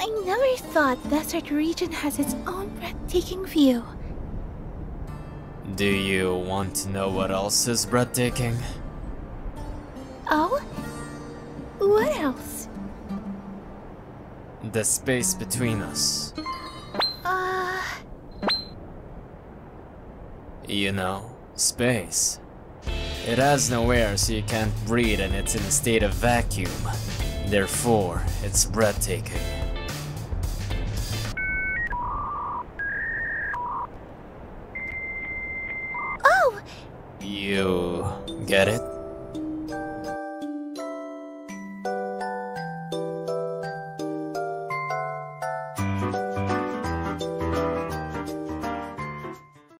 I never thought Desert Region has its own breathtaking view. Do you want to know what else is breathtaking? Oh? What else? The space between us. You know, space. It has no air, so you can't breathe, and it's in a state of vacuum. Therefore, it's breathtaking. Oh! You get it?